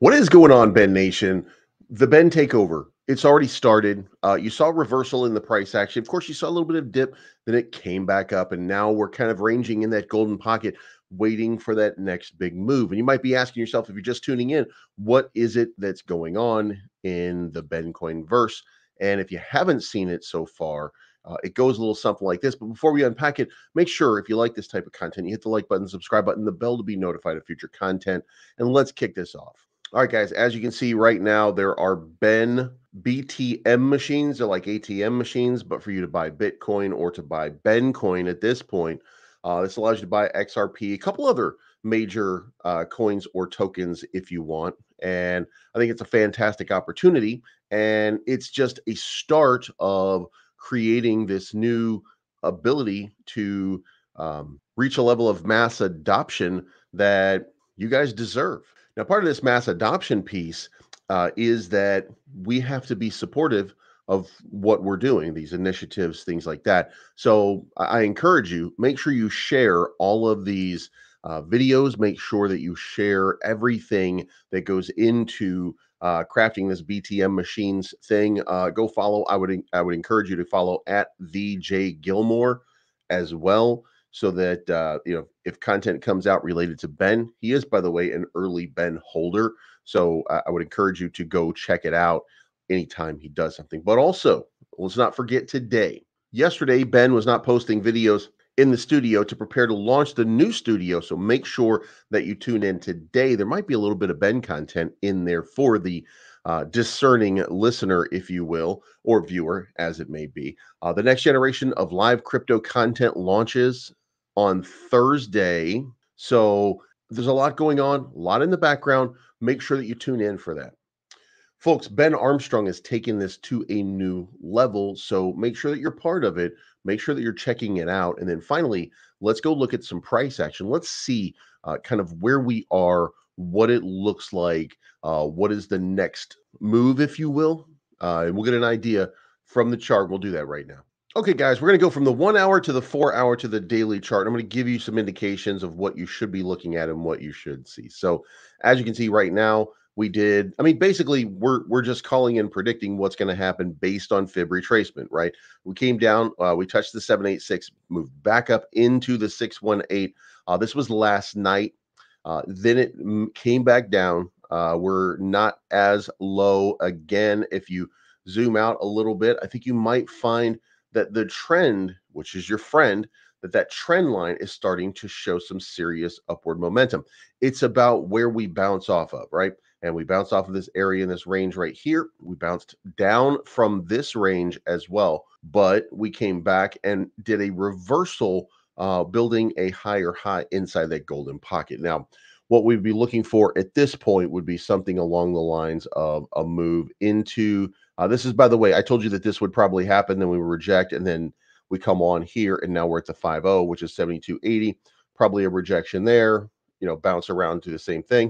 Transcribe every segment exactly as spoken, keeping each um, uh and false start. What is going on, Ben Nation? The Ben takeover, it's already started. Uh, you saw a reversal in the price action. Of course, you saw a little bit of dip, then it came back up, and now we're kind of ranging in that golden pocket, waiting for that next big move. And you might be asking yourself, if you're just tuning in, what is it that's going on in the Ben coin verse? And if you haven't seen it so far, Uh, it goes a little something like this. But before we unpack it, make sure if you like this type of content, you hit the like button, subscribe button, the bell to be notified of future content. And let's kick this off. All right, guys, as you can see right now, there are Ben B T M machines. They're like A T M machines, but for you to buy Bitcoin or to buy Ben coin at this point. Uh, this allows you to buy X R P, a couple other major uh, coins or tokens if you want. And I think it's a fantastic opportunity. And it's just a start of creating this new ability to um, reach a level of mass adoption that you guys deserve. Now, part of this mass adoption piece uh, is that we have to be supportive of what we're doing, these initiatives, things like that. So I encourage you, make sure you share all of these uh, videos, make sure that you share everything that goes into Uh, crafting this B T M machines thing. Uh, go follow. I would I would encourage you to follow at V J Gilmore as well, so that uh, you know, if content comes out related to Ben, he is, by the way, an early Ben holder. So uh, I would encourage you to go check it out anytime he does something. But also, let's not forget today. Yesterday, Ben was not posting videos in the studio to prepare to launch the new studio. So make sure that you tune in today. There might be a little bit of Ben content in there for the uh, discerning listener, if you will, or viewer, as it may be. Uh, the next generation of live crypto content launches on Thursday. So there's a lot going on, a lot in the background. Make sure that you tune in for that. Folks, Ben Armstrong has taken this to a new level, so make sure that you're part of it. Make sure that you're checking it out. And then finally, let's go look at some price action. Let's see uh, kind of where we are, what it looks like, uh, what is the next move, if you will. Uh, and we'll get an idea from the chart. We'll do that right now. Okay, guys, we're going to go from the one hour to the four hour to the daily chart. I'm going to give you some indications of what you should be looking at and what you should see. So as you can see right now, we did, I mean, basically, we're we're just calling and predicting what's going to happen based on Fib retracement, right? We came down, uh, we touched the seven eighty-six, moved back up into the six one eight. Uh, this was last night. Uh, then it came back down. Uh, we're not as low again. If you zoom out a little bit, I think you might find that the trend, which is your friend, that that trend line is starting to show some serious upward momentum. It's about where we bounce off of, right? And we bounced off of this area in this range right here. We bounced down from this range as well, but we came back and did a reversal, uh, building a higher high inside that golden pocket. Now, what we'd be looking for at this point would be something along the lines of a move into, uh, this is, by the way, I told you that this would probably happen, then we reject, and then we come on here, and now we're at the five oh, which is seventy-two eighty, probably a rejection there, you know, bounce around to the same thing,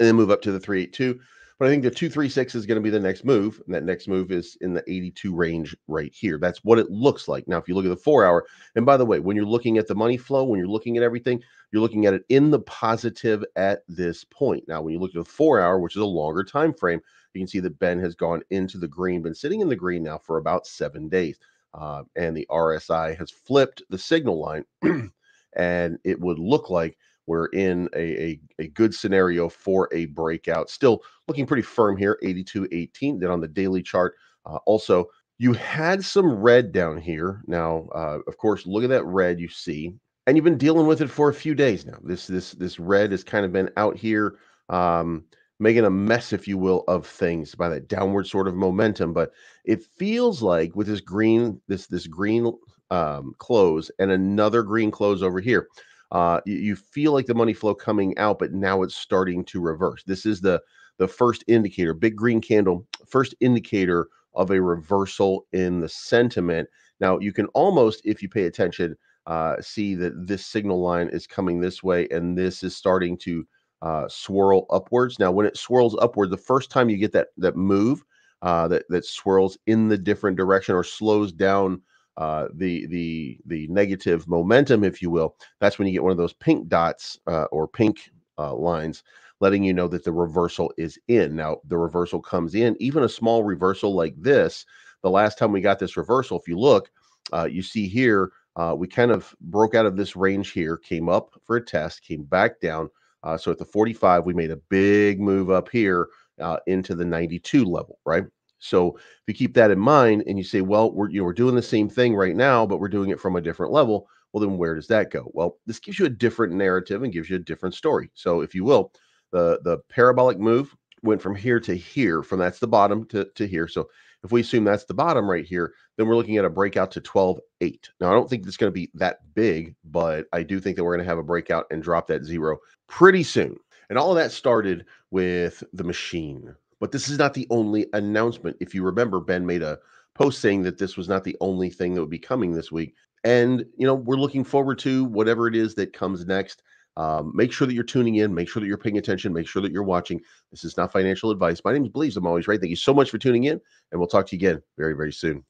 and then move up to the three eighty-two. But I think the two thirty-six is going to be the next move, and that next move is in the eighty-two range right here. That's what it looks like. Now, if you look at the four hour, and by the way, when you're looking at the money flow, when you're looking at everything, you're looking at it in the positive at this point. Now, when you look at the four hour, which is a longer time frame, you can see that Ben has gone into the green, been sitting in the green now for about seven days. Uh, and the R S I has flipped the signal line, and it would look like we're in a, a, a good scenario for a breakout. Still looking pretty firm here, eighty-two eighteen. Then on the daily chart, uh, also, you had some red down here. Now, uh, of course, look at that red you see. And you've been dealing with it for a few days now. This this this red has kind of been out here, um, making a mess, if you will, of things by that downward sort of momentum. But it feels like with this green, this, this green um, close and another green close over here, Uh, you, you feel like the money flow coming out, but now it's starting to reverse. This is the, the first indicator, big green candle, first indicator of a reversal in the sentiment. Now, you can almost, if you pay attention, uh, see that this signal line is coming this way, and this is starting to uh, swirl upwards. Now, when it swirls upward, the first time you get that, that move uh, that, that swirls in the different direction or slows down Uh, the the the negative momentum, if you will, that's when you get one of those pink dots uh, or pink uh, lines letting you know that the reversal is in. Now, the reversal comes in, even a small reversal like this. The last time we got this reversal, if you look, uh, you see here, uh, we kind of broke out of this range here, came up for a test, came back down. Uh, so at the forty-five, we made a big move up here uh, into the ninety-two level, right? So if you keep that in mind and you say, well, we're, you know, we're doing the same thing right now, but we're doing it from a different level. Well, then where does that go? Well, this gives you a different narrative and gives you a different story. So if you will, the, the parabolic move went from here to here, from that's the bottom to, to here. So if we assume that's the bottom right here, then we're looking at a breakout to twelve eight. Now, I don't think it's going to be that big, but I do think that we're going to have a breakout and drop that zero pretty soon. And all of that started with the machine. But this is not the only announcement. If you remember, Ben made a post saying that this was not the only thing that would be coming this week. And, you know, we're looking forward to whatever it is that comes next. Um, make sure that you're tuning in. Make sure that you're paying attention. Make sure that you're watching. This is not financial advice. My name is Belize. I'm always right. Thank you so much for tuning in, and we'll talk to you again very, very soon.